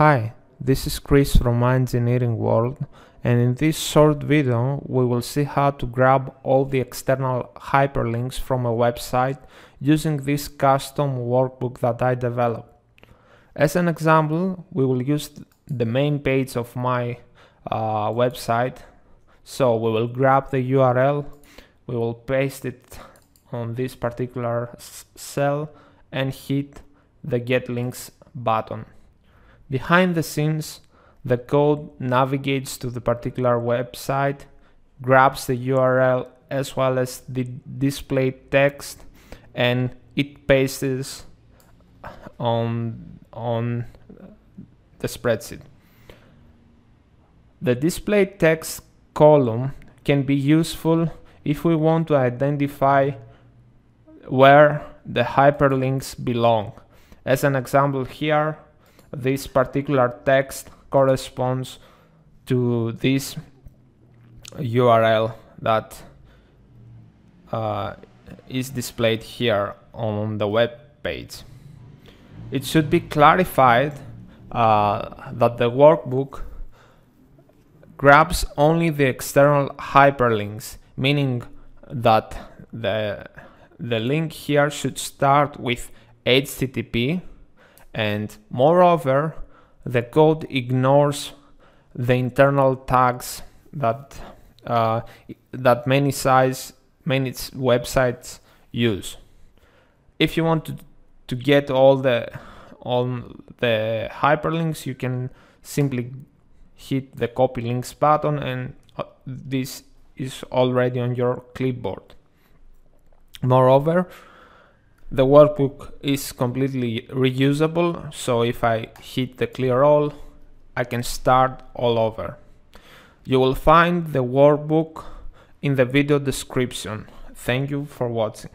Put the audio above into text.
Hi, this is Chris from My Engineering World, and in this short video we will see how to grab all the external hyperlinks from a website using this custom workbook that I developed. As an example, we will use the main page of my website, so we will grab the URL, we will paste it on this particular cell and hit the Get Links button. Behind the scenes, the code navigates to the particular website, grabs the URL as well as the displayed text, and it pastes on the spreadsheet. The displayed text column can be useful if we want to identify where the hyperlinks belong. As an example here, this particular text corresponds to this URL that is displayed here on the web page. It should be clarified that the workbook grabs only the external hyperlinks, meaning that the link here should start with HTTP, and moreover the code ignores the internal tags that many websites use. If you want to get all the hyperlinks, you can simply hit the copy links button, and this is already on your clipboard. Moreover, the workbook is completely reusable, so if I hit the clear all, I can start all over. You will find the workbook in the video description. Thank you for watching.